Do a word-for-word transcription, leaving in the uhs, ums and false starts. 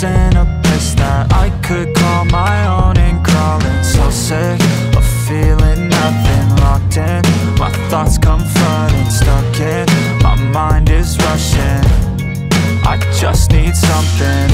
place in a place that I could call my own and crawling. So sick of feeling nothing, locked in. My thoughts come flooding, stuck in. My mind is rushing, I just need something.